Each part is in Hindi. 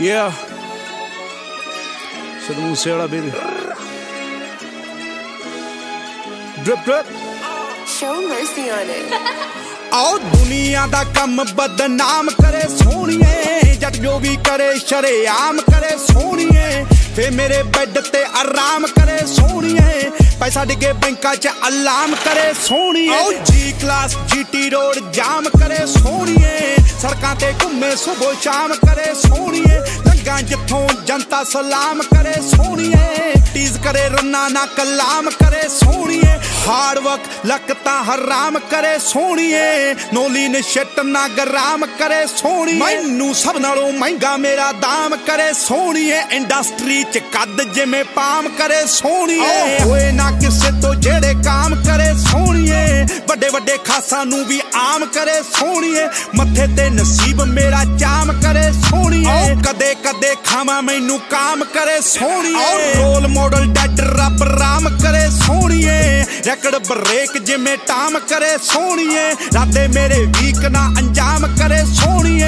Yeah. Sidhu Moose Wala, baby. Drip, drip. Show mercy on it. आओ दुनिया दा कम बदनाम करे सोनिए, जट जो भी करे शरेआम करे सोनिए, फे मेरे बेड ते आराम करे सोनिए, पैसा डिगे बैंका च अलाम करे सोनिए, आओ जी क्लास जीटी रोड जाम करे सोनिए, सड़कां ते घूमे सुबह शाम करे सोनिए, लंघां जिथों जनता सलाम करे सोनिए, टीज करे रन्ना ना कलाम करे सोनिए, हार्ड वर्क लकता हराम करे सोनिए, नोलीन शट ना गराम करे सोनिए, मैनू सब नालों महंगा मेरा दाम करे सोनिए, इंडस्ट्री च कद जिवें पाम करे सोनिए, होए ना किसे तो जेड़े काम करे सोनिए, बड़े बड़े खासा नू भी आम करे सोनिए, मथे ते नसीब मेरा चाम करे सोनिए, कदे कदे खावा मैनू काम करे सोनिए, रोल मॉडल डेड रब राम करे सोनिए, रेकड़ ब्रेक जिमें टाम करे सोनिए, राते मेरे वीक ना अंजाम करे सोनिए,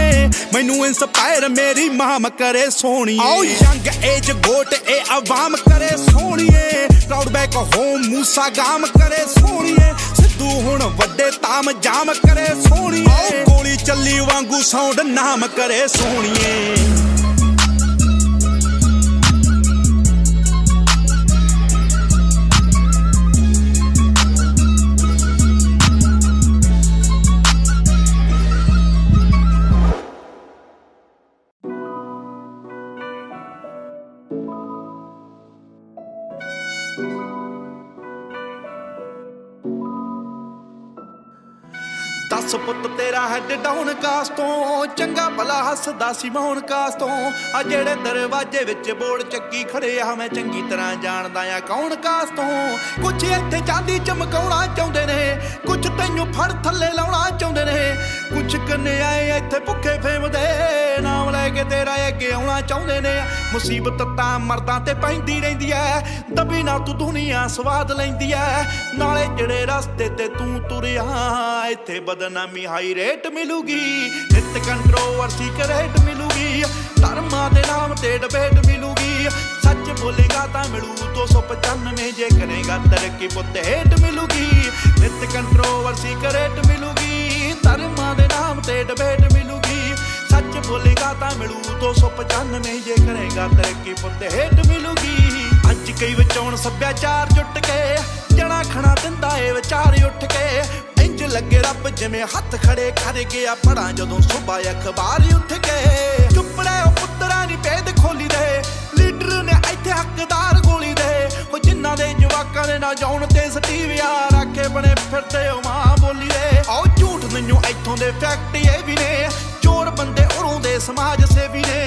मैनू इंस्पायर मेरी माम करे सोनिए, आओ यंग एज गोट ए आवाम करे सोनिए, प्राउड बैक होम मूसा गाम करे सोनिए, सिद्धू हुण वड्डे ताम जाम करे सोनिए, आओ गोली चली वांगू साउंड नाम करे सोनिए। दस पुत तेरा हेड डाउन कास्तों, चंगा भला हसदा सिमाउन कास्तों, आ जेड़े दरवाजे विच बोर्ड चक्की खड़े आ मैं चंगी तरह जानदा आ कौन कास्तों, कुछ इत्थे चांदी चमकाउणा चाहुंदे ने, कुछ तैनू फड़ थल्ले लाउणा चाहुंदे ने, कुछ कन्या इत्थे भुखे फेमदे नाम लैके तेरा अगे आउणा चाहुंदे ने, मुसीबत तां मर्दां ते पैंदी रहिंदी ऐ, दबी ना तू दुनिया स्वाद लैंदी ऐ, नाले जेड़े रस्ते ते तू तुरिया इत्थे बदल नामी हाई रेट मिलूगी, नित कंट्रोवर्सी करेट मिलूगी, धर्मा दे नाम ते डिबेट मिलूगी, सच बोलेगा ता मिलू 295, जे करेगा तरक्की पुत हेट मिलूगी, नित कंट्रोवर्सी करेट मिलूगी, धर्मा दे नाम ते डिबेट मिलूगी, सच बोलेगा ता मिलू 295, जे करेगा तरक्की पुत हेट मिलूगी, अज कई विचों सभ्याचार जुट के जना खना दिंदा ए विचार उठ के, इंज लगे रब जिमें हथ खड़े कर गया पढ़ा जदों सुबह अखबार उठ के, चुप रहे ओ पुत्तरा नी पेद खोली दे, लीडर ने इत्थे हकदार गोली दे, ओ जिन्ना दे जवाकां ने ना जाउण ते सटीविया राखे बने फिरदे ओ मां बोली दे, आओ झूठ मैनू इत्थों दे फैक्ट ए वी ने, चोर बंदे उरों दे समाज सेवी ने,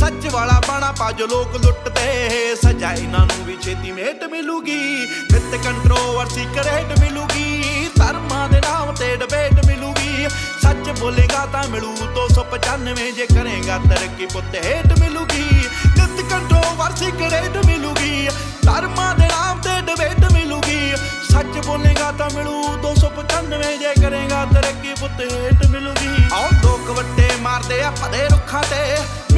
सच वाला बाणा पाज लोग लुटदे, सजा इन्हां नूं वी छेती मेट मिलूगी, विद कंट्रोवर्सी करेट मिलूगी, धर्मा दे नाम ते डिबेट मिलूगी, सच बोलेगा ता मिलू 295, जे करेगा तरक्की पुत हेट मिलूगी, नित कंट्रोवर्सी करेट मिलूगी, धर्मा दे नाम ते डिबेट मिलूगी, सच बोलेगा ता मिलू 295, जे करेगा तरक्की पुत हेट मिलूगी, आओ दो कवट्टे मारदे आ पदे रुखा ते,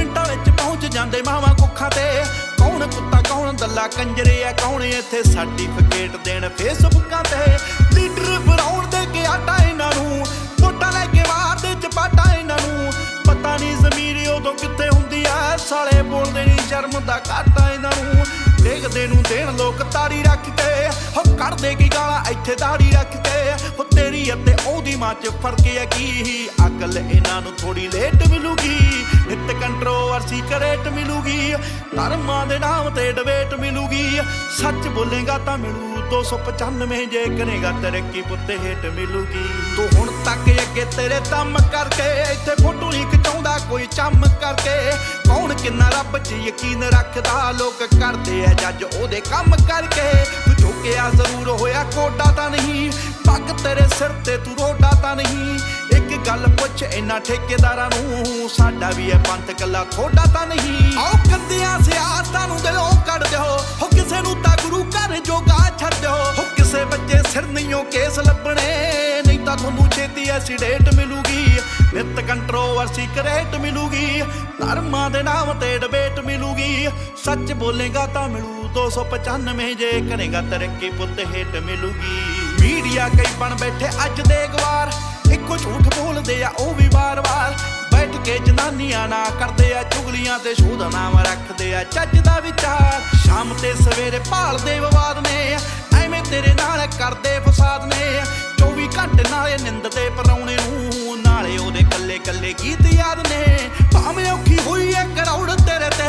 मिंटा विच पहुंच जांदे मावा कुखा ते, कौन कुत्ता कौन दला कंजरे आ कौन इत्थे सर्टिफिकेट देन फेसबुकां ते, लीडर बनाउण दे के आटा इन्हां नूं, वोटां लै के वार दे चपाटा इन्हां नूं, पता नहीं ज़मीरी उदों कित्थे हुंदी आ, साले बोलदे नहीं शर्म दा घाटा इन्हां नूं, देखदे नूं देन लोक ताड़ी रख के, हो कढदे की गालां इत्थे दाड़ी रख के, हो तेरी अते ओहदी मां च फर्क आ की, अकल इन्हां नूं थोड़ी लेट मिलूगी, नित कंट्रोवर्सी करेट मिलूगी, धर्मा दे नाम ते डिबेट मिलूगी, सच बोलेगा ता मिलू 295, जे करेगा तरक्की पुत हेट मिलूगी, तू हुण तक अगे तेरे दम करके, इत्थे फोटो नहीं खिचाउंदा कोई चम करके, कौन किन्ना रब च यकीन रखदा, लोक करदे आ जज ओहदे कम करके, तू झुकिया जरूर होया कोडा ता नहीं, पग तेरे सिर ते तू रोडा ता नहीं, गल पुछ इन्हां ठेकेदारां नूं, साडा वी है पंथ कला थोड़ा ता नहीं, आओ कंदियां सियासतां नूं दिलों कढ दिओ, हो किसे नूं ता गुरू घर जोगा छड्ड दिओ, हो किसे बच्चे सिर नहींओ केस लभणे, नहीं तां तुहानूं छेती एसीडेंट मिलूगी, नित कंट्रोवर्सी करेट मिलूगी, धर्मा दे नाम ते डिबेट मिलूगी, सच बोलेगा तो मिलू 295, जे करेगा तरक्की पुत हेट मिलूगी। मीडिया कई बन बैठे अज दे गवार, इको झूठ बोलते आ ओ भी बार बार, बैठ के जनानियां ना करते आ चुगलियां ते शो दा नाम रखते आ जज दा विचार। शाम ते सवेरे भाल दे विवाद ने, एवें तेरे नाल करदे फसाद ने, 24 घंटे नाले निंदते पराउणे नूं, नाले ओदे कल्ले कल्ले गीत याद ने। भावें औखी होई है कराउड़ तेरे ते,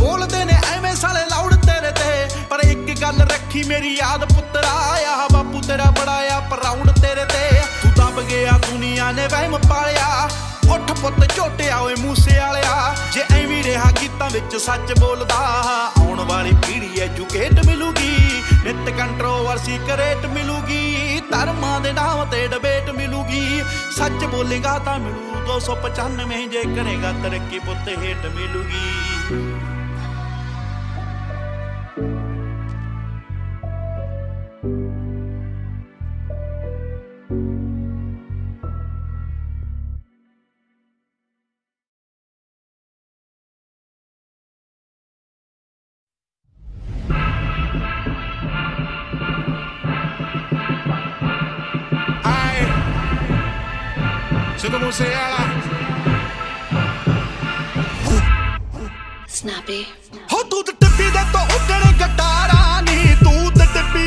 बोलदे ने एवें साले लाउड तेरे ते, पर एक गल रखी मेरी याद पुत्तरा, आया बापू तेरा बड़ाया प्राउड तेरे ते। तू दब गया दुनिया ने वहम पालिया, उठ पुत झोटिया ओए मूसे वालिया, जे एवें रहा गीतां विच सच बोलदा, आउण वाली पीढ़ी एजुकेट मिलूगी, नित कंट्रोवर्सी करेट मिलूगी, धर्मा दे नाम ते डिबेट मिलूगी, सच बोलेगा तो मिलू 295, जे करेगा तरक्की पुत हेट मिलूगी। Sidhu Moose Wala Snappy ho tu te tippi de to udne gatara ni, tu te tippi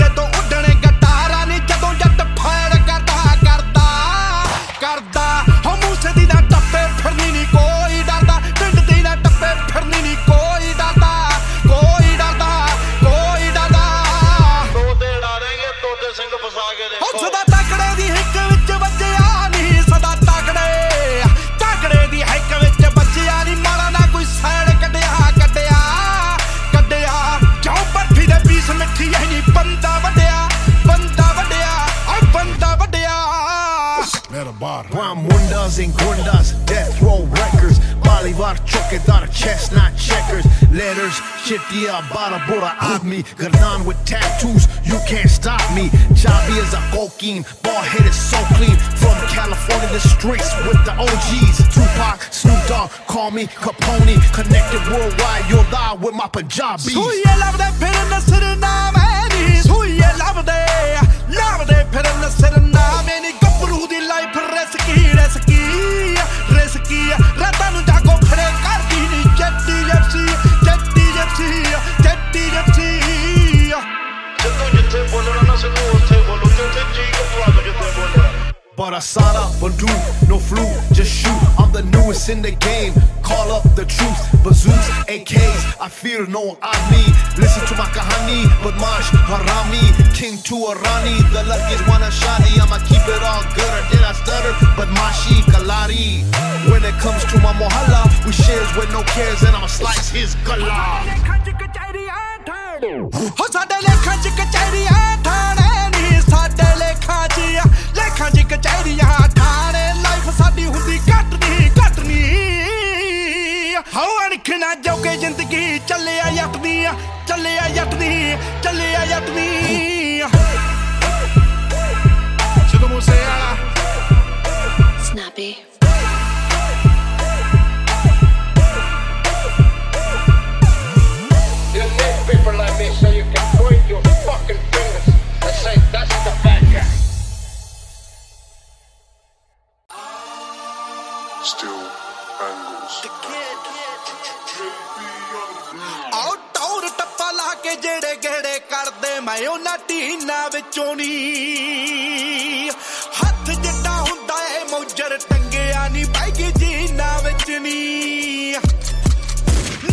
de to udne gatara ni, jadon jatt phad karda karda karda ho moose di na tappe phirni ni koi darda, pind di na tappe phirni ni koi darda koi darda koi darda, to te darenge to te singh fasa ke de ho sada takde di hik vich bajja। Brown mundas and gundas, death row records, Bolivar chokedar, chestnut checkers, letters shitya bara bora aadmi, gardan with tattoos, you can't stop me, Chabi is a cocaine, ball head is so clean, from California the streets with the OGs, Tupac, Snoop Dogg, call me Capone, connected worldwide, you'll die with my Punjabis। Who you love that pit in the city now man, who you love that pit in the city now man। But I saw up on do no flu, just shoot, I'm the newest in the game, call up the truth, bazooks, AKs, I fear no army, listen to my kahani, but mash harami, king to Arani, the luckiest one a shani, I'ma keep it all good, or did I stutter, but mashi kalari, when it comes to my mohalla, we shares with no cares, and I'ma slice his gala। Sidhu Moose Wala Snappy you need people like me so you can point your fucking fingers and say that's the bad guy, still angles the kid out tour tappa la ke jede gede karde mai ona teena vichon ni, hath jitta hunda e maujar tangeya ni baigi jeena vich ni,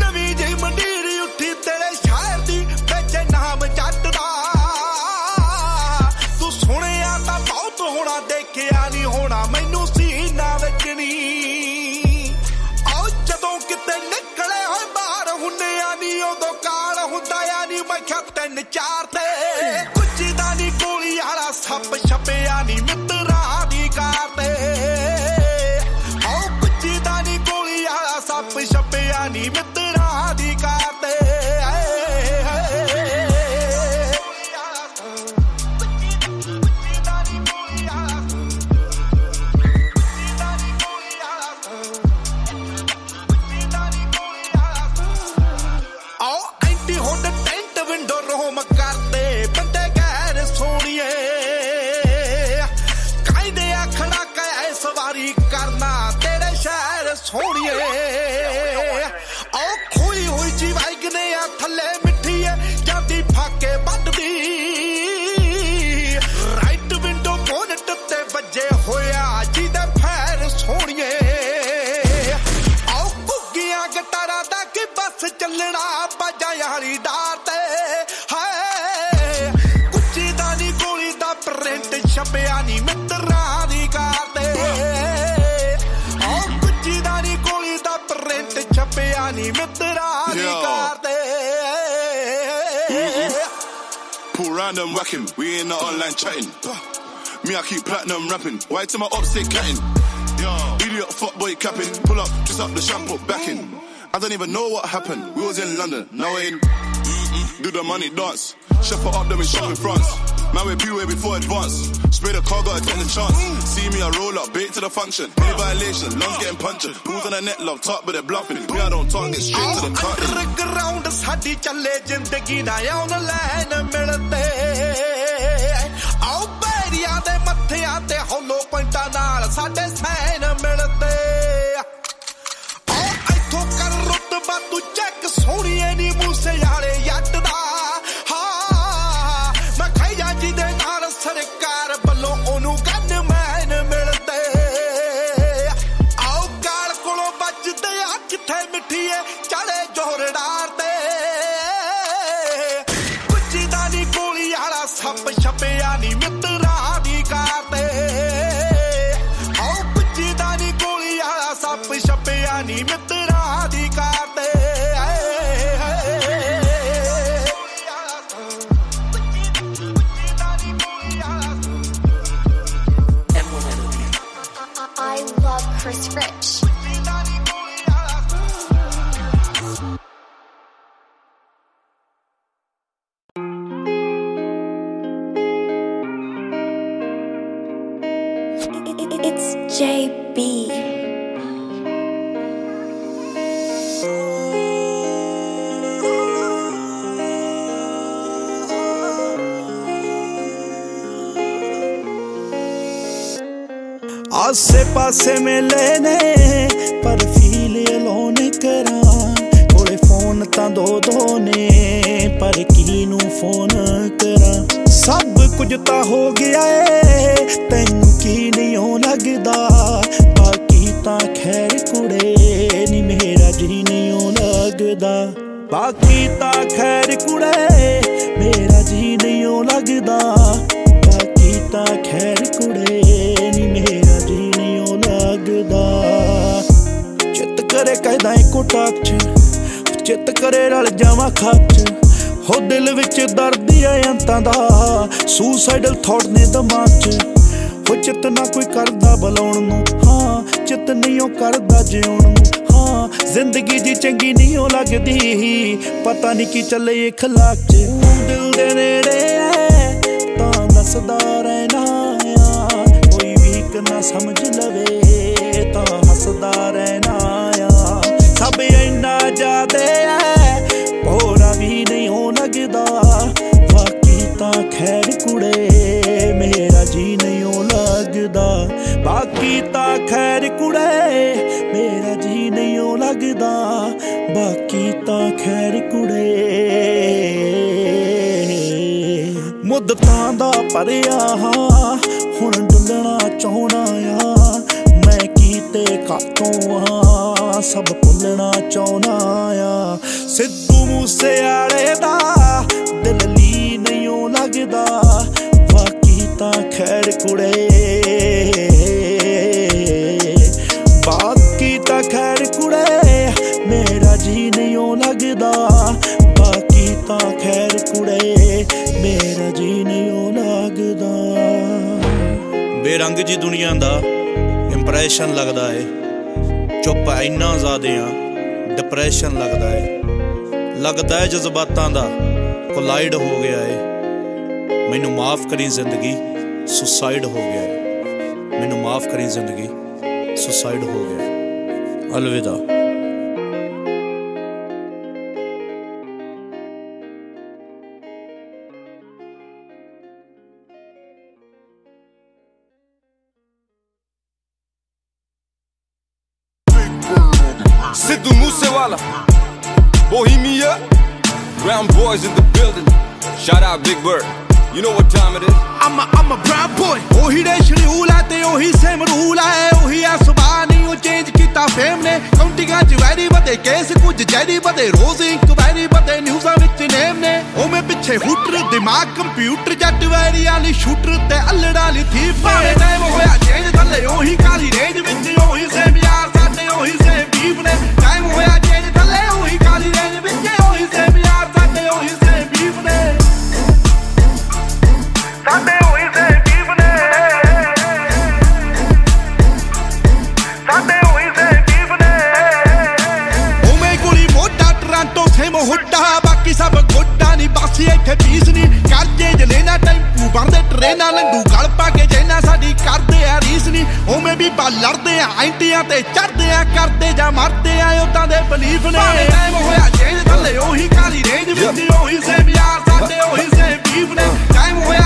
navi je mandiri uthi tere shair di vich naam jatt da, tu suneya ta bahut hona dekhiya ni hona mainu seena vich ni, aaj jadon kite nikle ho bahar hunne a ni odo kaal hunda a ni mai khatte n char te kuch da ni goli wala sap chapya ni mitra di kaar te, aao kuch da ni goli wala sap chapya ni mitra di kaar te, kuch da ni goli wala की करना तेरे शहर सोनिए ओ खोई हुई जी वाइग ने आ थले मिठी है जदी फाके बड्डी राइट विंडो बोनट ते बजे होया जी दे फैर सोनिए ओ कुगिया गटारा दा कि बस चलना बजायाली डारते है कुची दानी गोली दा प्रिंट छपया नी मित्रा दी करते Pull round and whack him, we ain't no online chatting. Me, I keep platinum rapping. Why to my ops they catting? Idiot fuckboy capping. Pull up, twist up the shampoo back in. I don't even know what happened. We was in London, now in. Do the money dance. Shuffle up them in shop in France. Man, we be way before advance. Spray the car, got a 10 chance. See me, I roll up, bait to the function. No violation, lungs getting punctured. Who's on the net, love, talk, but they're bluffing. Me, I don't talk, it's straight to the cut. Underground, sadi chale, jindagi na yaun line milte. Aao bairiyan de mathiyan te hollow pointa naal sade sign milte. Aao aitho kar rutba tu check sohniye ni moose yaare yatt da. आसे पासे में लेने पर फील अलोन करा कोले फोन ता दो दो ने पर कीनू फोन करा सब कुछ ता हो गया है तैनू की नहीं हो लगदा बाकी ता खैर कुड़े नी मेरा जी नहीं हो लगदा बाकी ता खैर कुड़े मेरा जी नहीं हो लगदा बाकी ता खैर कुड़े नी मेरा चित करे कहदा कुटाक्ष चित करे रल जावा खाक्ष हो दिल विच दर्द है अंतां दा सुसाइडल थॉट ने दिमाग च हो चित ना कोई करदा बलाउण नूं हां चित नहीं ओ करदा जिउण नूं हां जिंदगी दी चंगी नहीं ओ लगदी पता नहीं की चले खलाक च दिल दे नेड़े है तां दसदा रहना कोई वीक ना समझ लवे हसदा रहना सब इन्ना जादे भोरा भी नहीं हो लगदा बाकी ता खैर कुड़े मेरा जी नहीं हो लगदा बाकी ता खैर कुड़े मेरा जी नहीं हो लगदा बाकी ता खैर कुड़े मुद्दतां दा भरिया हां हुण डुलना चाहणा आ कातों सब भुलना चाहना सिद्धू मूसे वाले दा दिल ली नहीं ओ लगदा बाकी ता खैर कुड़े बाकी ता खैर कुड़े मेरा जी नहीं ओ लगदा बाकी ता खैर कुड़े मेरा जी नहीं ओ लगदा बेरंग जी दुनिया दा डिप्रेशन लगता है चुप इन्ना ज्यादा डिप्रेशन लगता है जज्बातों का कोलाइड हो गया है मैनू माफ़ करी जिंदगी सुसाइड हो गया है मैनू माफ़ करी जिंदगी सुसाइड हो गया है अलविदा Walla, Bohemia, Brown Boys in the building. Shout out Big Bird. You know what time it is? I'm a brown boy. Oh he de shriula te oh he same rula hai oh he asubani oh change kita fame ne county ka jiwari bade kaise kuch jari bade roz ek bari bade news vich name ne oh me piche hooter dimag computer jat wari ali shooter te allada li thief ne time hoya change thalle oh he kali range vich oh he same yaar sade oh he same beef ne time hoya change thalle oh he kali range vich oh he same yaar sade oh he same beef ne Sunday oh he say evening Sunday oh he say evening Ome guli mota Toronto se mo hudda baki sab godda ni basi ithe peace ni karje je lena time tu barde traina landu gal pa ke jena sadi karde a Reece ni ome bhi ba larde a auntiyan te charde a karde ja marde a odan de belief ne time hoya change thalle oh he kali range vich oh he say yaar sade oh he say beef ne time hoya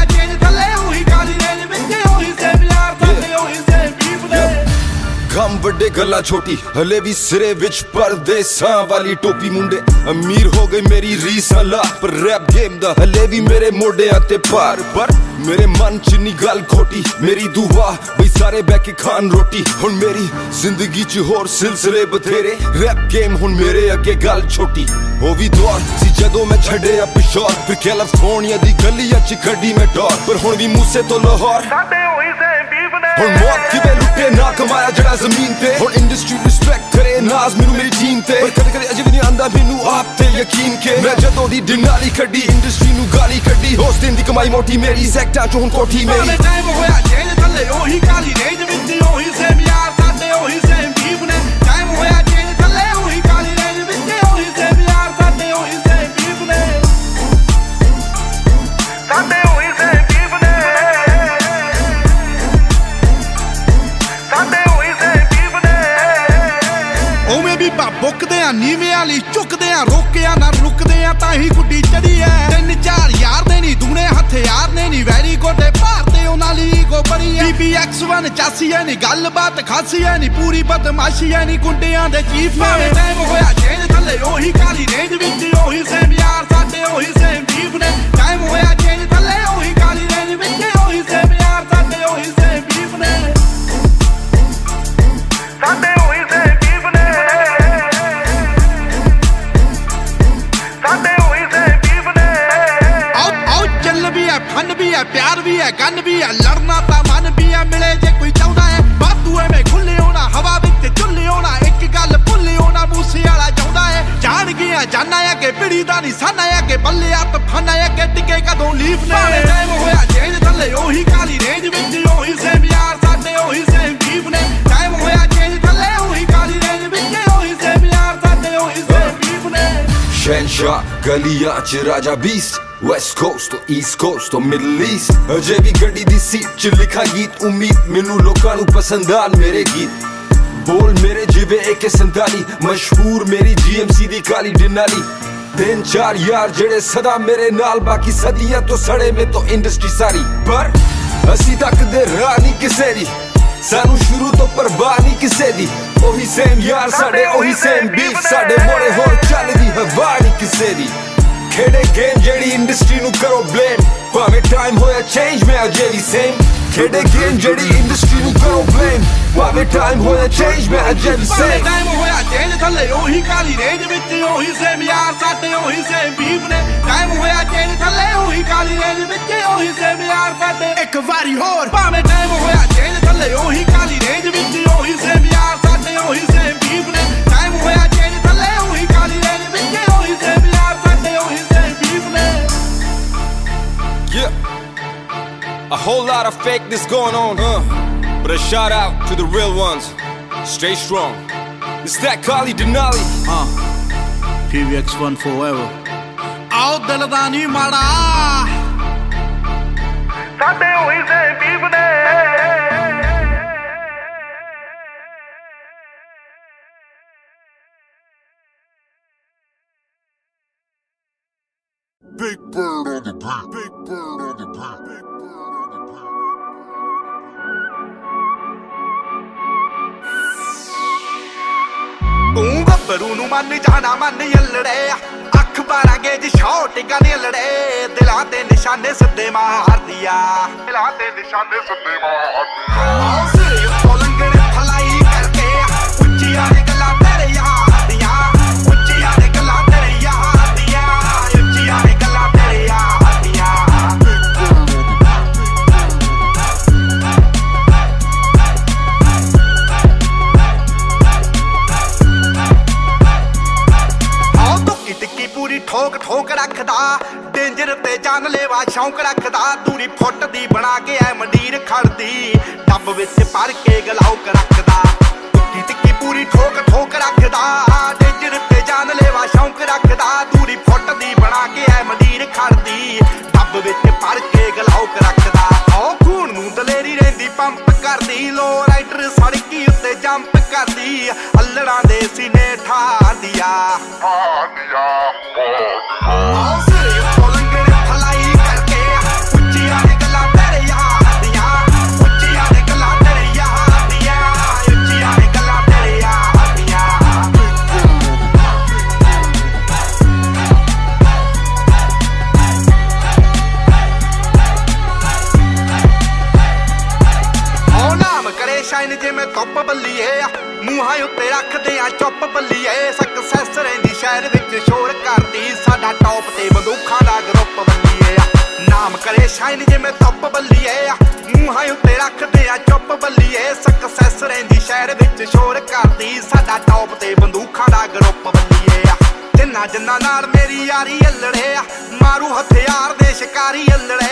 गम बड़े गला छोटी हले भी सिरे विच परदेसा वाली टोपी मुंडे अमीर हो गई मेरी रीसा ला पर रैप गेम दा हले भी मेरे मोड़े आते पार पर मेरे मन च नी गल खोटी मेरी दुआ बई सारे बैके खान रोटी हुन मेरी जिंदगी च होर सिलसिले बथेरे रैप गेम हुन मेरे अगे गल छोटी ओ भी दौर सी जदों मैं छड़े अब शोर फिर कैलिफोर्निया दी गलियां च खड़ी मैं डोर पर हुन भी मूसे तो लाहौर साडे होई से बीफ ने हुन मौत की लुटे ना कमाया जड़ा मीन पे और इंडस्ट्री रिस्पेक्ट करे नाज मेनू मेरी टीम ते पर कदे कदे अजब नहीं आंदा मेनू आप ते यकीन के मैं जदों दी डिनाली कड्डी इंडस्ट्री नु गाली कड्डी होस्टिंग दी कमाई मोटी मेरी सेक्टर चों कोठी मेरी मैं टाइम होया चेंज थल्ले ओ ही काली रेंज विच ओ ही सेम यार साडे ओ ही सेम बीफ ने टाइम होया चेंज थल्ले ओ ही काली रेंज विच ओ ही सेम यार साडे ओ ही सेम बीफ ने साडे ओ ही सेम बीफ ने साडे बुकदियां नीवे वाली चुकदियां रोकिया ना रुकदियां ताही गुड्डी चढ़ी है तीन चार यार दे नी दूने हथियार ने नी वैरी गोडे भारते उना ली गो बड़ी है BBX1 चासी है नी गलबात खासी है नी पूरी बदमाशी है नी गुंडियां दे चीफ है टाइम होया चेंज थल्ले ओ ही काली रेंज विच ओ ही सेम यार साडे ओ ही सेम बीफ ने टाइम होया चेंज थल्ले ओ ही काली रेंज विच ओ ही सेम यार साडे ओ ही सेम बीफ ने साडे ओ ही सेम बीफ ने फन भी है प्यार भी है गन भी है लड़ना ता मन भी है मिले जे कोई चाहता है बातूए में खुले होना हवा विच चुल्ले होना एक गल भुल्ले होना मूसे वाला चाहता है जान गया जाना है के पीड़ी दा निशाना है के बल्ले आ तो फना है के टिके कदों लीफ ने टाइम होया चेंज थल्ले ओ ही काली रेंज विच ओ ही सेम यार साडे ओ ही सेम बीफ ने टाइम होया चेंज थल्ले ओ ही काली रेंज विच ओ ही सेम यार साडे ओ ही सेम बीफ ने शहंशाह गलियां च राजा 20 West Coast to East Coast to Middle East अजे भी गड्डी दी सीट च लिखा गीत उम्मीद मेनू लोकां नू पसंद आन मेरे गीत बोल मेरे जिवे AK-47 मशहूर मेरी GMC दी काली डिनाली तीन चार यार जेड़े सदा मेरे नाल बाकी सदियां तो सड़े में तो इंडस्ट्री सारी पर असी तक दे रानी किसे दी सानू शुरू तो परवाह नहीं किसे दी ओही सेम यार साडे ओही सेम बीफ साडे मोड़े होर चलदी हवा नहीं किसे दी खेड़े गेम जेड़ी इंडस्ट्री नू करो ब्लेम भावे टाइम होया चेंज मैं अजेरी सेम खेड़े गेम जेड़ी इंडस्ट्री नू करो ब्लेम भावे टाइम होया चेंज मैं अजेरी सेम टाइम होया चेंज थल्ले ओही काली रेंज विच ओही सेम यार साडे ओही सेम बीफ ने टाइम होया चेंज थल्ले ओही काली रेंज विच ओही सेम यार साडे एक वारी होर भावे टाइम होया चेंज थल्ले ओही काली रेंज विच ओही सेम यार साडे ओही सेम बीफ ने टाइम होया चेंज थल्ले ओही काली रेंज विच ओही सेम यार साडे ओही Yeah, a whole lot of fakeness going on, But a shout out to the real ones. Stay strong. It's that Kali Denali. PVX1 forever. Out daladani mara. Sade ho ise bibne. Big bird on the top, big bird on the top, big bird on the top. Boom! ਗੱਭਰੂ ਨੂੰ ਮੰਨ ਜਾਣਾ ਮੰਨ ਅਲੜੇ ਅੱਖ ਬਾਰਾਂਗੇ ਜੀ ਛੋਟ ਗਾਣੇ ਅਲੜੇ ਦਿਲਾਂ ਤੇ ਨਿਸ਼ਾਨੇ ਸਿੱਧੇ ਮਾਰਦੀਆ ਦਿਲਾਂ ਤੇ ਨਿਸ਼ਾਨੇ ਸਿੱਧੇ ਮਾਰਦੀਆ ਕੋਲੰਗਣ ਫਲਾਈ ਕਰਕੇ ਉੱਚੀਆਂ ਗੱਲਾਂ ਤੇਰੇ ਯਾਦੀਆਂ ਉੱਚੀਆਂ ਗੱਲਾਂ ਤੇਰੇ ਯਾਦੀਆਂ ਉੱਚੀਆਂ ਗੱਲਾਂ ਤੇਰੇ ਯਾਦੀਆਂ ਆਉ ਟੁੱਕੀ ਟਿੱਕੀ ਪੂਰੀ ਠੋਕ ਠੋਕ ਰੱਖਦਾ डेंजर ते जान लेवा शौक रखदा दूरी फुट दी बना के ऐ मंडीर खड़दी डब विच पर के गलाउक रखदा टिक्की टिक्की पूरी ठोक ठोक रखदा डेंजर ते जान लेवा शौक रखदा दूरी फुट दी बना के ऐ मंडीर खड़दी डब विच पर के गलाउक रखदा ओ खून नूं दलेरी रहिंदी पंप करदी लो राइडर सड़की उत्ते जंप करदी अल्लड़ां दे सीने ठांदिया ठांदिया ओ शाइन जे मैं तप बल्लीए मूहां उत्ते रखदे आ चुप बल्लीए सक्सेस रहिंदी शहर विच शोर करदी साडा टॉप ते बंदूखां दा ग्रुप बल्लीए जिन्ना जिन्ना नाल मेरी यारी अल्लड़े मारू हथियार दे शिकारी अल्लड़े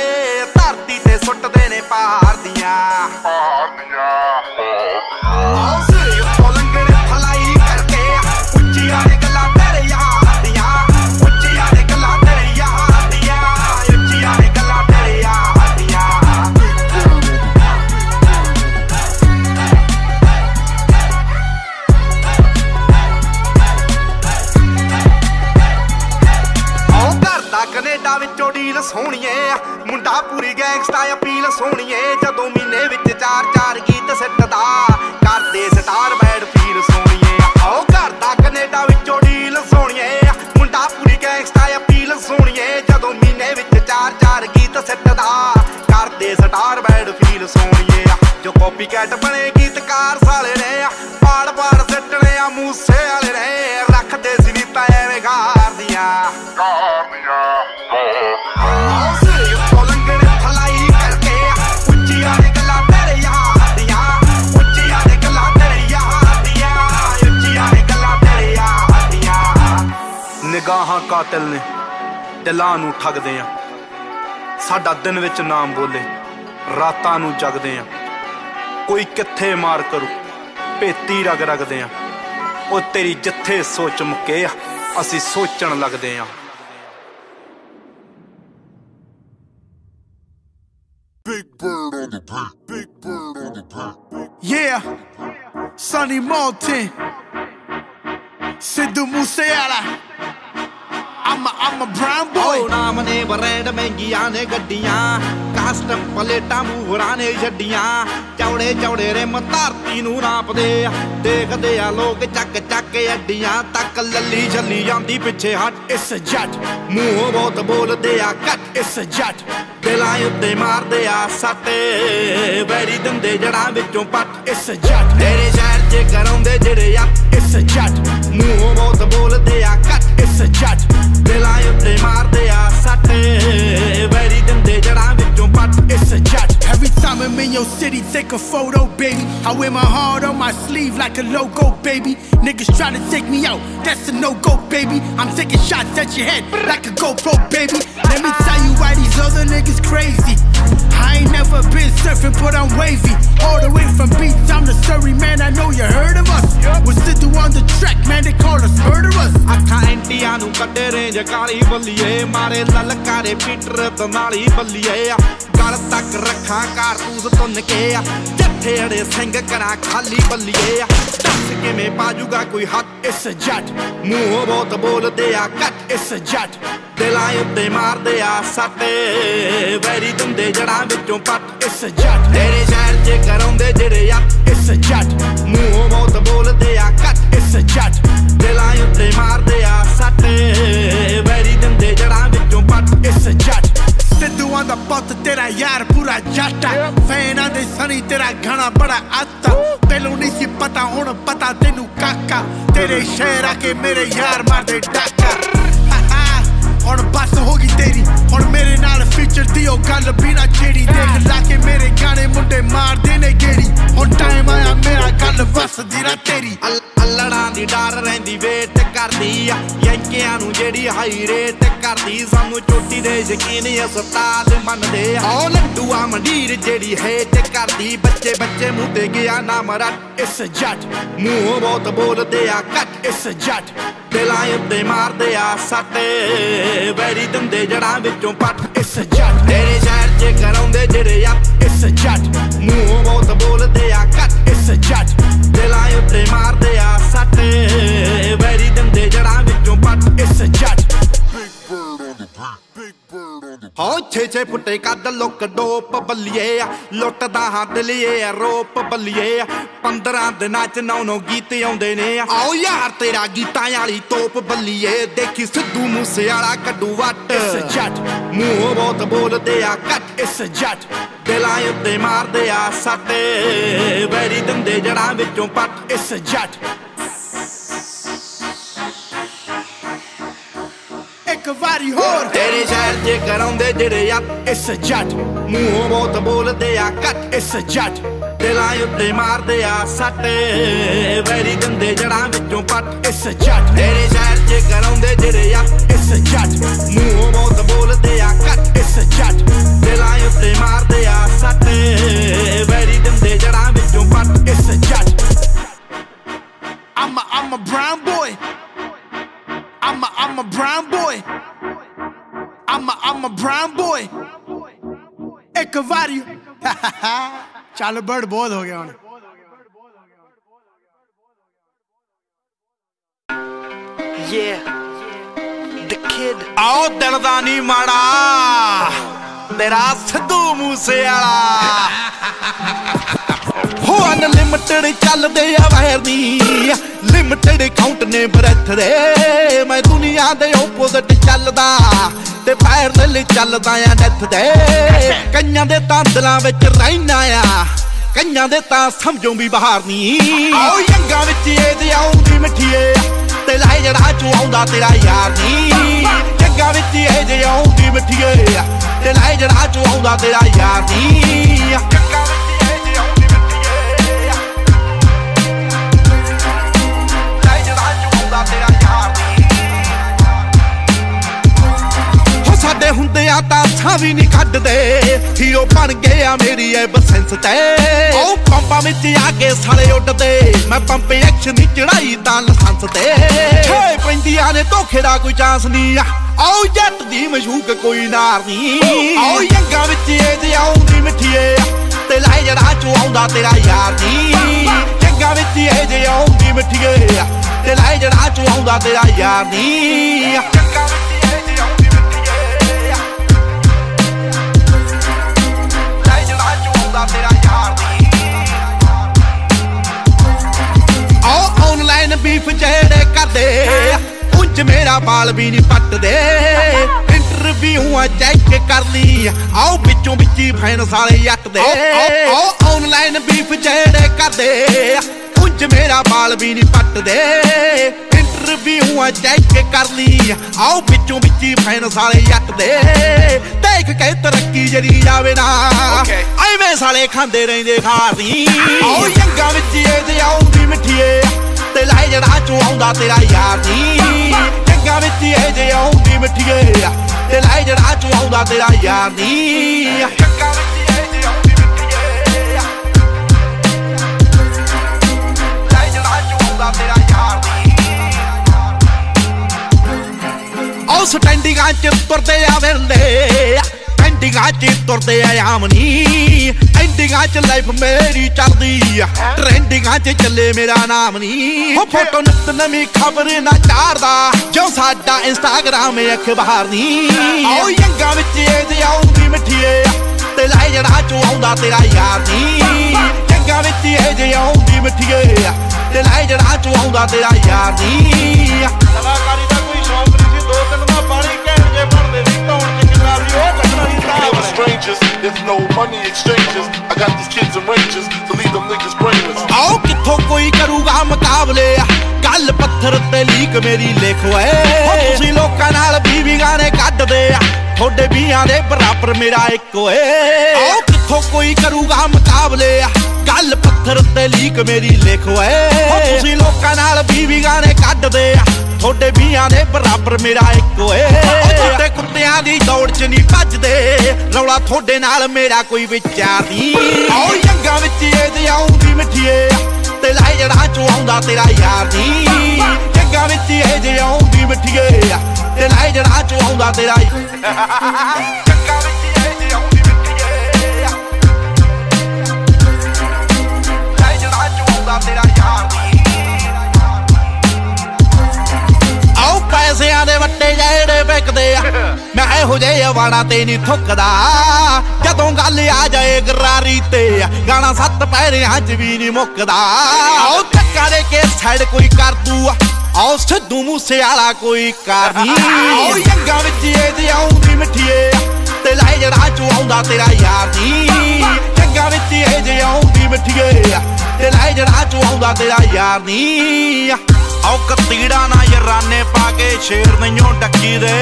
धरती ते सुट्टदे ने पहाड़ दियां कोलंगण फलाई करके उच्चियां गल्लां तेरे यादियां उच्चियां गल्लां तेरे यादियां उच्चियां कनेडा विचों डील सोहणीए मुंडा पूरी गैंगस्टा अपील सोहणीए जदों महीने विच चार चार गीत सिटदा करदे स्टार बैड फील सोहणीए आओ करदा कनेडा विचों डील सोहणीए मुंडा पूरी गैंगस्टा अपील सोहणीए जदों महीने विच चार चार गीत सिटदा करदे स्टार बैड फील सोहणीए जो कॉपीकैट बने गीतकार साले ने पाड़ पाड़ सिटने आ मूसे वाले ने रखदे सी नी पैवें गारदियां कोलंगण फलाई करके उच्चियां गल्लां तेरे यादियां उच्चियां गल्लां तेरे यादियां उच्चियां गल्लां तेरे यादियां निगाहां कातिल ने दिलां नूं ठगदे आ साडा दिन विच नाम बोले रातां नूं जगदे आ कोई कित्थे मार करू भेती रग रगदे आ ओ तेरी जिथे सोच मुके असीं सोचण लगदे आ Yeah, Sonny Mountain, Sidhu Moose Wala. I'm a brown boy. Oh, naam ne brand mehiyan ne gaddiyan, custom paleta muhrane jaddiyan, chaude chaude re matarti nu naapde, dekhde a log chak chak addiyan, tak lalli jalli jandi piche hat. It's a jat, muho bahut bolde a cut. It's a jat. दिलां उत्ते मारदे आ सट्टे बैरी दंदे जड़ां विचों पट इस जट तेरे शहर च कराउंदे जेड़े आ इस जट मूंहों बहुत बोलदे आ कट इस जट दिलां उत्ते मारदे आ सट्टे बैरी दंदे जड़ां विचों पट इस जट Every time I'm in your city, take a photo, baby. I wear my heart on my sleeve like a logo, baby. Niggas try to take me out, that's a no-go, baby. I'm taking shots at your head like a GoPro, baby. Let me tell you why these other niggas crazy. I ain't never been surfing, but I'm wavy. All the way from Beachtown to Surrey, man, I know you heard of us. We're Sidhu on the track, man, they call us murderers. Akka India nu kadde range kali balliye, mare lal kare Peter Tanali balliye. गल तक रखा कारतूस तुन के जत्थे अड़े सिंह करा खाली बलिए दस किवें पाजूगा कोई हथ इस जट मूंहों बहुत बोलदे आ कट इस जट दिलां उत्ते मारदे आ सट्टे वैरी दंदे जड़ां विचों पट इस जट तेरे शहर च कराउंदे जेड़े आ इस जट मूंहों बहुत बोलदे आ कट इस जट दिलां यार पूरा जाटा फैन दे सनी तेरा गाना बड़ा आता पहलू नहीं सी पता हुण पता तेनू काका तेरे शहर आके मेरे यार मार दे डाका और बस होगी तेरी और मेरे नाल फीचर दियो गल बिना छेड़ी देख लाके मेरे गाने मुंडे मार देने गेड़ी और टाइम आया मेरा गल बस दी ना तेरी लड़ां दी डार रहिंदी वेट करदी यंकियां नू जेड़ी हाई रेट करदी सानू चोटी दे यकीन अस्पताल मनदे ओ लड्डूआ मंडीर जेड़ी हेट करदी बच्चे बच्चे मुंह ते गया ना मरट इस जट मूंह बहुत बोलदे आ कट इस जट दिलां उत्ते मारदे आ सट वैरी दंदे जड़ां विचों पट इस जट तेरे शहर च कराउंदे जेड़े आ इस जट मूंह बहुत बोलदे आ कट इस जट दिलां उत्ते मारदे आ वैरी दंदे जड़ां विचों पट इस जट हाँ 6-6 फुटे कद लुक डोप बलिए लुटदा हाँ दिलिए रोप बलिए 15 दिनां च 9-9 गीत आउंदे ने आओ यार तेरा गीतां वाली तोप बलिए देखी सिद्धू मूसे वाला कड्डू वट इस जट मूंह बहुत बोलदे आ कट इस जट दिलां उत्ते मारदे आ सट वैरी दंदे जड़ां विचों पट इस जट वारी होर तेरे शहर च कराउंदे जेड़े आ इस जट मूंहों बहुत बोलदे आ कट इस जट दिलां उत्ते मारदे आ सट वैरी दंदे जड़ां विचों पट इस जट तेरे शहर च कराउंदे जेड़े आ इस जट मूंहों बहुत बोलदे आ कट इस जट दिलां उत्ते मारदे आ सट वैरी दंदे जड़ां विचों पट इस जट I'm a brown boy I'm a brown boy I'm a brown boy ek wari chalo bird bahut ho gaya hun yeah the kid aao dil da ni mada tera Sidhu Moose Wala ho unlimited chalde a wire ni limited count ने ब्रेथ रे मैं दुनिया दे ओपोजिट चलदा ते पैरल चलदा आ डेथ दे कईयां दे तां दिलां विच रहिना आ कईयां दे तां समझों भी बाहर नहीं आओ यंगा विच ए दे आउंदी मिठिए ते लाए जड़ा चू आउंदा तेरा यार नहीं यंगा विच ए दे आउंदी मिठिए ते लाए जड़ा चू आउंदा तेरा यार नहीं भी नहीं कट दे हीरो बन गया मेरी एब सेंस ते ओ पंपा विच आके सारे उठदे मैं पंप एक्शन चढ़ाई तां लसंस ते छे पैंदियां ने धोखे दा कोई चांस नहीं आओ जट दी मशूक कोई नार नहीं आओ यंगा विच ए दे आउंदी मिठिए ते लाए जड़ा चू आउंदा तेरा यार नहीं यंगा विच ए दे आउंदी मिठिए ते लाए जड़ा चू आउंदा तेरा यार नहीं उंज मेरा बाल भी नहीं पटदे इंटरव्यूआ चेक कर ली आओ बिचों बिची फैन सारे जट दे आओ ऑनलाइन बीफ जेड़े करदे उंज मेरा बाल भी नहीं पटदे इंटरव्यूआ चेक कर ली आओ बिचों बिची फैन सारे जट दे देख के तरक्की जरी जावे ना एवें साले खांदे रहिंदे खारी आओ यंगा विच ए दे आउंदी मिठिए ते लाए जड़ा चू आउंदा तेरा यार नहीं यंगा विच ए दे आउंदी मिठिए ते लाए जड़ा चू आउंदा तेरा यार नहीं यंगा विच ए दे आउंदी मिठिए लाए जड़ा चू आउंदा तेरा यार नहीं औ स्टैंडी गांच तुरदे आ वेंदे एंडी गांच तुरदे आ यामनी एंडिंगां च लाइफ मेरी चढ़दी ट्रेंडिंगां च चले मेरा नाम नहीं फोटो नित नवी खबर ना चारदा जो साडा इंस्टाग्राम अखबार नहीं आओ यंगा विच ए दे आउंदी मिठिए ते लाए जड़ा चू आउंदा तेरा यार नहीं यंगा विच ए दे आउंदी मिठिए ते लाए जड़ा चू आउंदा तेरा यार नहीं कलाकारी दा कोई शौक नहीं सी 2-3 दा पानी कहजे पड़दे सी तौण च किताबी ओ लगना deal with strangers if no money exchanges. I got these kids in ranges to leave them niggas brainless. आओ कितो कोई करूँगा मुकाबले काल पत्थर ते लीक मेरी लेखवाए तुसी लोकां नाल बीवी गाने कट दे थोड़े बीआं दे बराबर मेरा एक होए आओ कितो कोई करूँगा मुकाबले काल पत्थर ते लीक मेरी लेखवाए तुसी लोकां नाल बीवी गाने कट दे थोड़े बीआं दे बराबर मेरा एक होए दौड़ च नहीं भजदे रौला थोड़े नाल मेरा कोई विचार नहीं आओ यंगा विच ये आउंदी मिठिए ते लाई जड़ा चो आउंदा तेरा यार नहीं यंगा विच ये आउंदी मिठिए ते लाई जड़ा चो आउंदा तेरा आओ पैसे आदे वट्टे जेड़े बेकदे मैं हो जाए वाड़ा ते नहीं थुकदा जदों गल आ जाए गरारी ते गाना सत्त पैरियां च भी नहीं मुकदा आओ धक्का दे के साइड कोई कर दू आओ सिद्धू मूसे वाला कोई कर नी आओ यंगा विच ये आउंदी मिठिए ते लाई जड़ा चो आउंदा तेरा यार नी यंगा विच ये आउंदी मिठिए ते लाई जड़ा चो आउंदा तेरा यार नी आओ कतीड़ा ना यराने पाके शेर नहीं डकी दे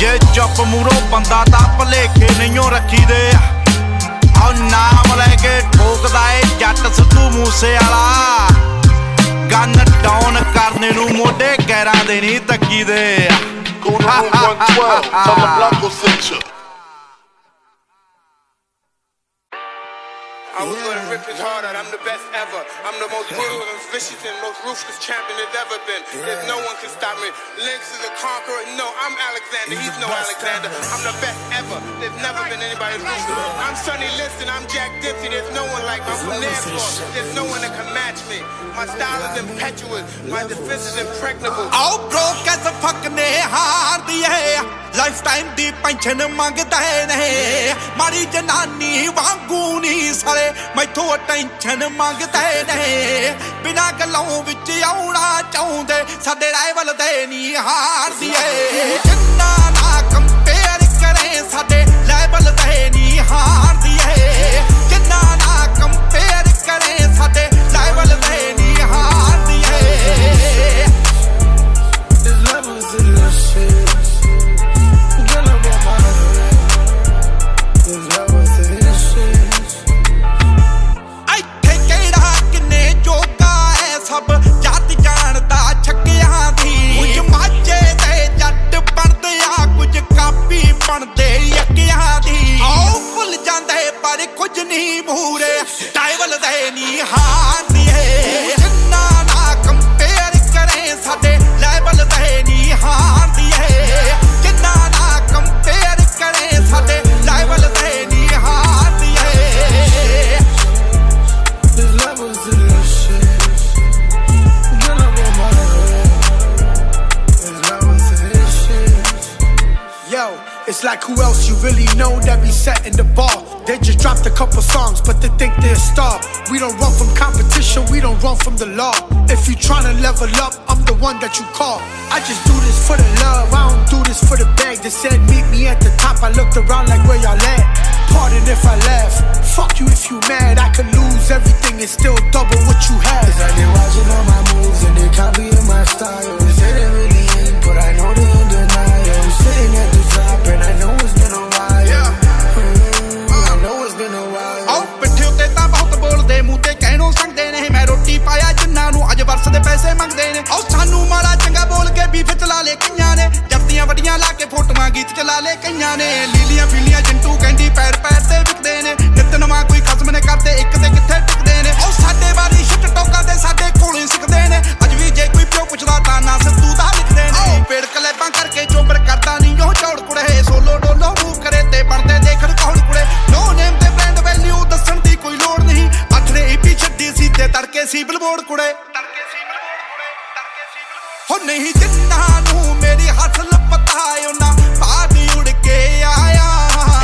जे चुप मूरों बंदा ता भलेखे नहीं रखी दे आओ नाम लैके ठोकदा है जट सिद्धू मूसे वाला गन डाउन करने नू मोटे गैरा दे नहीं तकी दे I was gonna rip it harder, I'm the best ever. I'm the most brutal and vicious and most ruthless champion there's ever been. There's no one can stop me. Lynx is a conqueror, no, I'm Alexander, he's no Alexander. I'm the best ever, there's never been anybody ruthless. I'm Sonny Liston, I'm Jack Dempsey, there's no one like me. I'm from Nairport, there's no one that can match me. My style is impetuous, my defense is impregnable. Oh, bro, guys, I'm fucking there, hard, yeah. Lifetime दी पेंशन मंगदा नहीं मारी जनानी वांगू नहीं सारे मैथों टेंशन मंगदा नहीं बिना गलों विच आउणा चाहुंदे साडे राइवल दे नहीं हारदी है जिन्ना ना कंपेयर करे साडे लेवल दे नहीं हारदी है जिन्ना ना कंपेयर करे साडे लेवल दे नहीं हारदी है This level is in this shit It's like who else you really know that be setting the bar. They just dropped a couple songs, but they think they're a star. We don't run from competition, we don't run from the law. If you tryna level up, I'm the one that you call. I just do this for the love, I don't do this for the bag. They said meet me at the top, I looked around like where y'all at. Pardon if I laugh, fuck you if you mad. I could lose everything and still double what you have. It's like they watching all my moves and they copying my style. They say they really ain't, but I know they in denial. I'm sitting at the top and I know it's been a while. I know it's been a while. Oh, बैठे होते ता बहुत बोलदे मुँह ते कहनों संगदे नहीं मैं रोटी पाया जिन्ना नूं अज वर्ष दे पैसे मंगदे ने ओ सानू माड़ा चंगा बोल के बीफ चला ले कईयां ने जप्तियां वड्डियां ला के फोटोआं गीत चला ले कईयां ने लीलियां फीलियां जिंटू कहंदी पैर पैर ते विकदे ने नित नवां कोई खसम ने करते एक ते किथे टिकदे ने ओ साडे वारी शिट टोकां ते साडे कोलों सिकदे ने अज वी जे कोई पिओ पुछदा तां ना सिद्धू दा लिखदे ने ओ पेड़ कलेबां करके चोबर करदा नहीं ओ चौड़ कुड़े सोलो डोलो मूव करे ते बनदे देखण कौण कुड़े नो नेम ते ब्रांड वैल्यू दसण दी कोई लोड़ नहीं अठड़े ईपी छड्डी सी ते तड़के सी बिलबोर्ड कुड़े हो नहीं जिन्ना नूं मेरी हसल पता ओ ना बादी उड़ के आया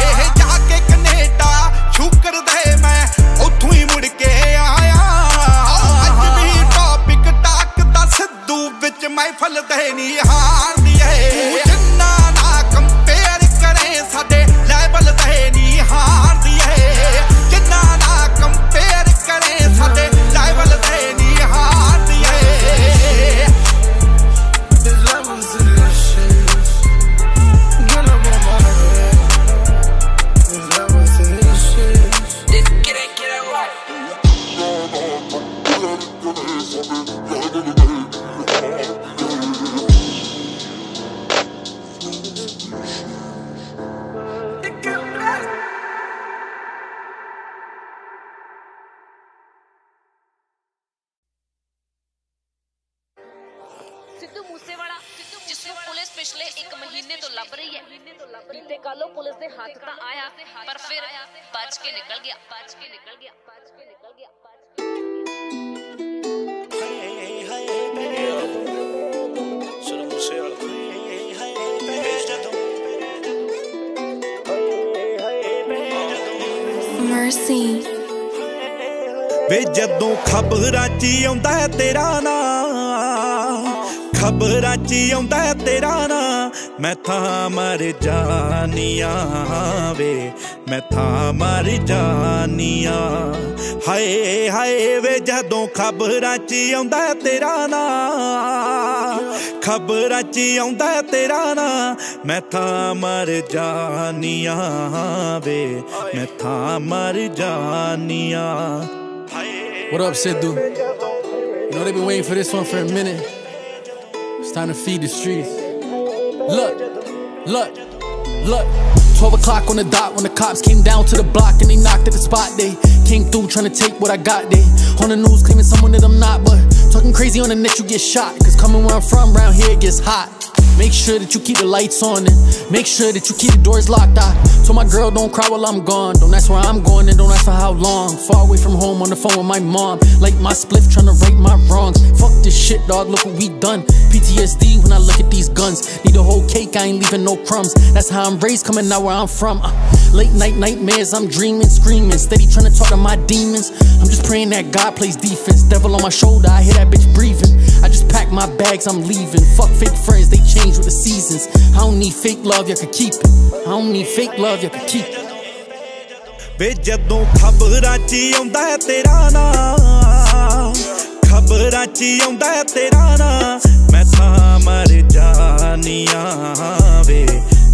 ए जाके कनेडा शुक्र दे मैं ओथों ही मुड़ के आया अज भी टॉपिक टाक दा सिद्धू विच महफल दे नहीं हारदी है जिन्ना ना कंपेयर करे साडे सिद्धू मूसे वाला जिसमें पुलिस पिछले एक महीने तो लग रही है। बीते कालों पुलिस ने हाथ का आया पर फिर बच के निकल गया। वे जदों खबरां च आउंदा है तेरा ना, खबरां च आउंदा है तेरा ना, मैं था मर जानिया वे, मैं था मर जानिया हाय हाय। वे जदों खबरां च आउंदा है तेरा ना, खबरां च आउंदा है तेरा ना, मैं था मर जानिया वे, मैं था मर जानिया। What up, Sidhu? You know they've been waiting for this one for a minute. It's time to feed the streets. Look, look, look. 12 o'clock on the dot when the cops came down to the block and they knocked at the spot. They came through trying to take what I got. They on the news claiming someone that I'm not, but talking crazy on the net you get shot. Cause coming where I'm from, round here it gets hot. Make sure that you keep the lights on and make sure that you keep the doors locked. I told my girl don't cry while I'm gone, don't ask where I'm going and don't ask for how long. Far away from home on the phone with my mom, like my spliff trying to right my wrongs. Fuck this shit dog, look what we done. PTSD when I look at these guns. Need a whole cake, I ain't leaving no crumbs. That's how I'm raised, coming out where I'm from. Late night nightmares, I'm dreaming, screaming, steady trying to talk to my demons. I'm just praying that God plays defense. Devil on my shoulder, I hear that bitch breathing. I just pack my bags, I'm leaving. Fuck fake friends, they change with the seasons. I don't need fake love, y'all can keep it. I don't need fake love, y'all can keep it. वे जदों खबरां च आउंदा है तेरा नाम, खबरां च आउंदा है तेरा नाम, मैं था मर जानिया वे,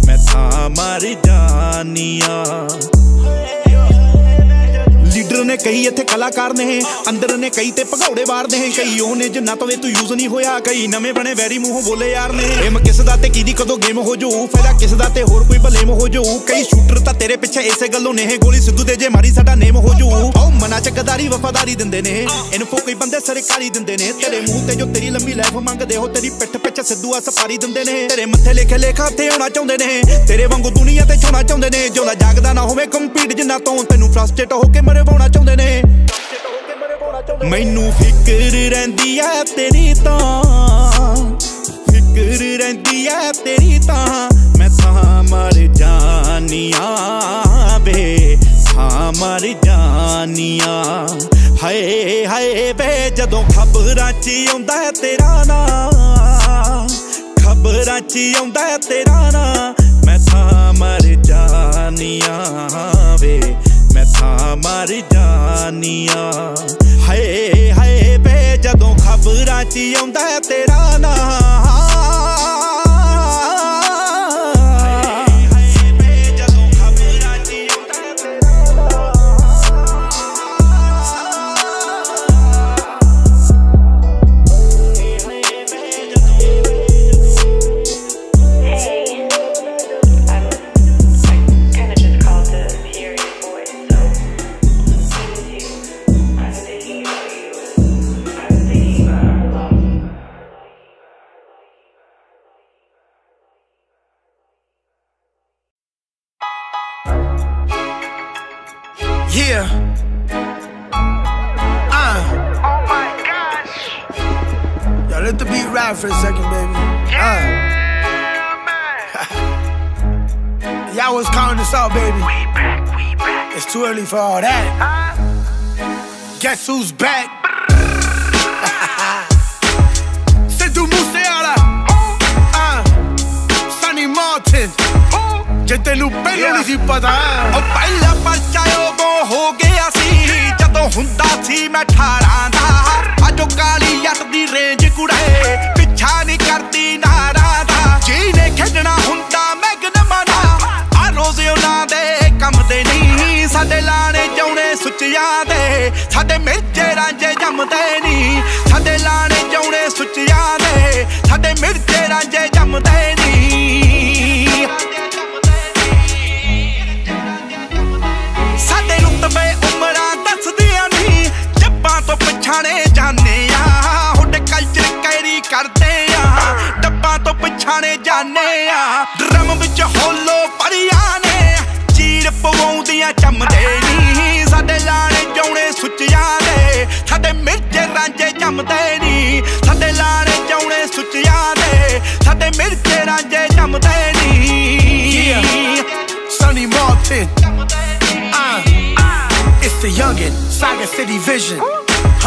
मैं था मर जानिया। लीडर ने कई इत्थे कलाकार ने, अंदर ने कई ते भगौड़े बार ने, कई ओने जिन्ना तो वे तू यूज नहीं होया, कई नवे बने वैरी मूहों बोले यार ने। एम किस दा ते कीदी कदों गेम हो जाऊ, फायदा किस दा ते होर कोई भलेम हो जाऊ, कई शूटर ता तेरे पिछे इसे गल्लों ने, गोली सिद्धू दे जे मारी साडा नेम हो जाऊ। ओ मना च गदारी वफादारी दिंदे ने, इन्फो कई बंदे सरकारी दिंदे ने, तेरे मूंह ते जो तेरी लंबी लाइफ मंगदे हो, तेरी पिठ पिछे सिद्धू आ सफारी दिंदे ने, तेरे मथे लिखे लेखा ते होना चाहुंदे ने, तेरे वांगू दुनिया ते छोना चाहुंदे ने, जोला जागदा ना होवे कंपीट जिन्ना तो तैनू फ्रस्ट्रेट होके मरवाना चाहुंदे ने। मैनू फिकर रहिंदी है तेरी तां, फिकर रहिंदी है तेरी तां, मैं थां मर जानिया वे, थां मर जानिया हाय हाय। वे जदों खबरां च आउंदा है तेरा नाम, खबरां च आउंदा है तेरा नाम, मैं थां मर जानिया वे, मैं था मर जानिया हाय हाय। वे जदों खबरां च आउंदा है तेरा नाम। Yeah. Oh my gosh. Y'all let the beat ride for a second, baby. Yeah, man. Y'all was calling us out, baby. We back. It's too early for all that. Guess who's back? Sidhu Moose Wala. Sonny Liston. जे तेनू पहले नहीं सी पता, और पहला पर्चा उदों हो गया सी जदों हुंदा सी मैं 18 दा। अजो काली यट दी रेंज कुड़े पिछा नहीं करती नारा दा, जीने खेडना हुंदा मैगनम ना, आ रोज उना दे कम दे नहीं, साडे लाने जाउने सुचिया दे, साडे मिर्चे रांझे जमदे नहीं, साडे लाने रांझे जमदे नी साडे रुतबे उमरा दसदियां नहीं जब्बां तो पछाणे जाने आ हुड कल्चर कैरी करदे आ डब्बां तो पछाणे जाने आ ड्रम विच होलो परिया ने चीर पवाउंदियां जमदे नी साडे लाणे जौणे सुचिया दे साडे मिर्जे रांझे जमदे नी साडे लाणे जौणे सुचिया दे साडे मिर्जे रांझे जमदे नी Sonny Martin It's the youngin Saga City Vision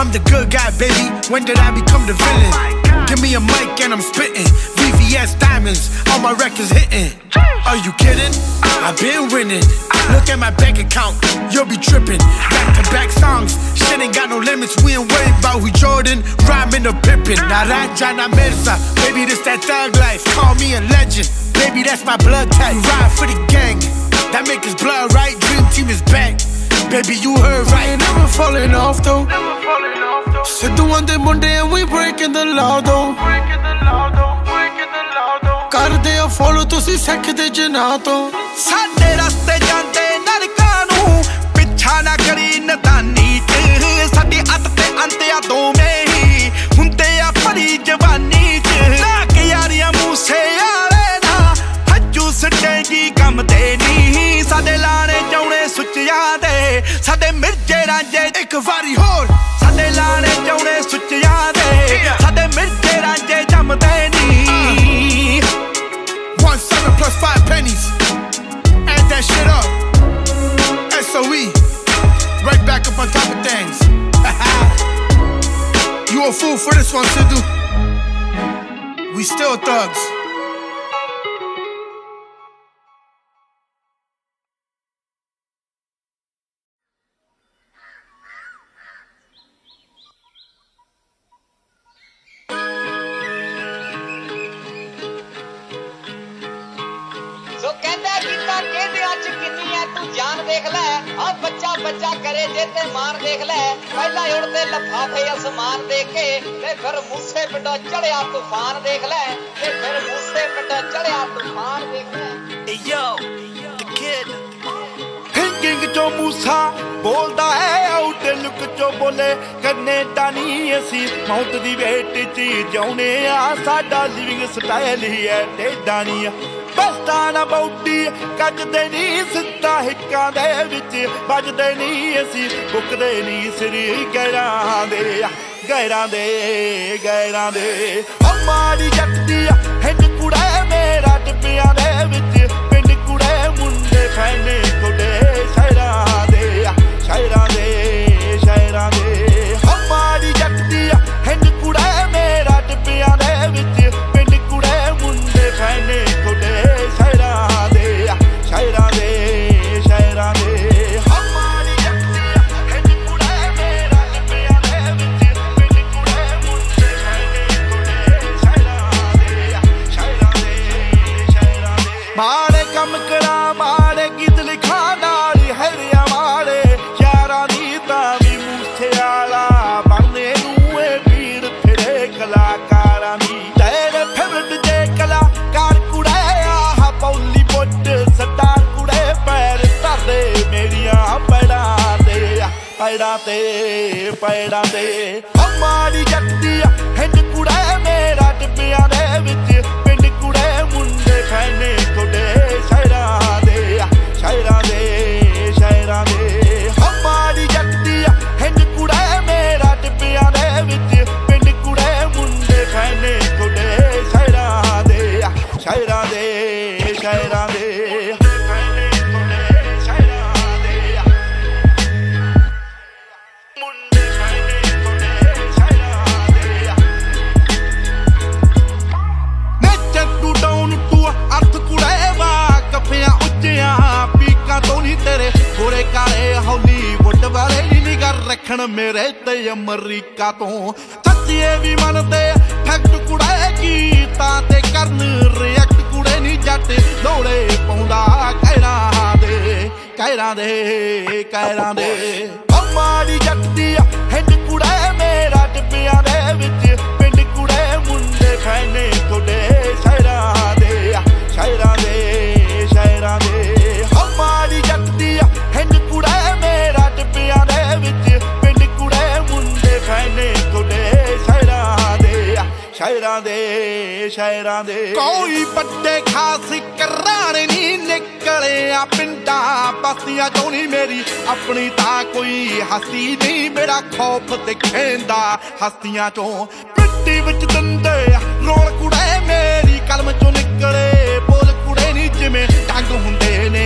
I'm the good guy baby when did I become the villain Give me a mic and I'm spittin VVS diamonds all my records hittin Are you kidding I've been winning Look at my bank account you'll be trippin Back to back songs shit ain't got no limits We ain't worried about who Jordan rhyming or Pippin Naraja na Mirza baby this that thug life Call me a legend baby that's my blood type You ride for the gang that make his blood right Dream team is back Baby, you heard right. I ain't never falling off though. Sidhu and the Munde and we breaking the law though. Karde a follow tusi sakde jana to. Sade raste jante narkaan nu pichha na kari nadani te. Sadi atte ante a do mein hi hunte a pari jawani te. Na ke yariya muh se aale na haju sategi kam de ni. Sade laane jaune suchiya de. साडे मिर्जे रांझे एक वारी होर साडे लाणे जौणे सुचिया दे साडे मिर्जे रांझे जमदे नी 17 plus 5 pennies add that shit up SOE right back up on top of things You a fool for this one Sidhu We still thugs मौत दी वेट च जाने साडा लिविंग स्टाइल ही है टेढ़ा नहीं बसदा ना बौटी कजदे नहीं सिद्धा हिक्का दे विच बजदे नहीं असी बुकदे नहीं सिरी गैरां दे हमारी जगती हिंद कुड़े मेरा डिब्बियां दे विच पिंड कुड़े मुंडे फैने कुड़े शहरां दे हमारी जगती पैड़ा दे हमारी जगती हिंद कुड़े मेरा डिब्बिया दे विच पिंड कुड़े मुंडे फैने कुड़े शहरां दे हमारी जगती हिंद कुड़े मेरा डिब्बिया दे विच पिंड कुड़े मुंडे फैने कुड़े शहरां दे रखन मेरे ते अमरीका तो सच्चिए भी मनते फैक्ट कुड़े गीता ते करन रिएक्ट कुड़े नहीं जाते दौड़े पौंदा गैरां दे हमारी जगती हिंद कुड़े मेरा डिब्बियां दे विच पिंड कुड़े मुंडे फैने कुड़े शहरां दे कोई बड़े खास कराने नी निकले पिंडा बस्तियां चो नी मेरी अपनी ता कोई हसी नी मेरा खौफ ते खेंदा हस्तियां चो पिट्टी विच दंदे रोल कुड़े मेरी कलम चो निकले बोल कुड़े नी जिमें टंग हुंदे ने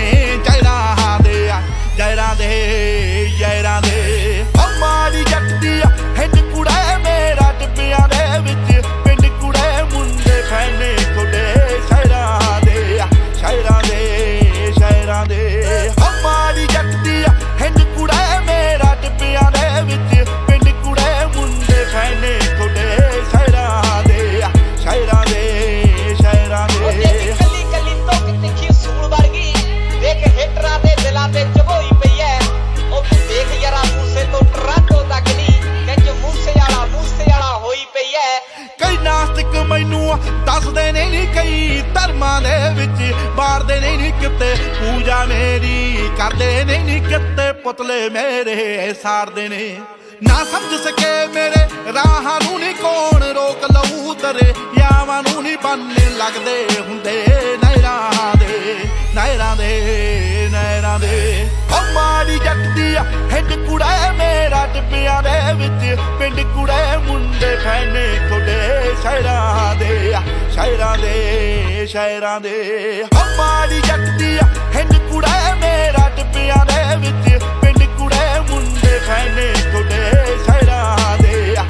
जैरां दे हमारी जगती हिट कुड़े मेरा डिब्बियां दे विच पिंड कुड़े मुंडे फैने कुड़े शहरां दे हमारी जगती हिट कुड़े मेरा डिब्बियां दे विच पिंड कुड़े मुंडे फैने कुड़े शहरां दे कली कली तो तिखी सूड़ वर्गी देख हेटरां दे दिलां ते जबोई पई है ओ तू देख यारा मूसे तो ट्रांडो तक नी कंज मूसे वाला होई पई है कई नास्तिक मैनू दसदे नहीं कई धर्मां दे विच मारदे नहीं किते पूजा मेरी करदे नहीं किते पुतले मेरे सारदे ने ना समझ सके मेरे राह नूं नहीं कौन रोक लऊ तेरे यावां नूं नहीं बनने लगदे हुंदे नैरां दे हमारी जगती हिट कुड़े मेरा डिब्बियां दे विच पिंड कुड़े मुंडे फैने कुड़े शहरां दे हमारी जगती हिट कुड़े मेरा डिब्बियां दे विच पिंड कुड़े मुंडे फैने कुड़े शहरां दे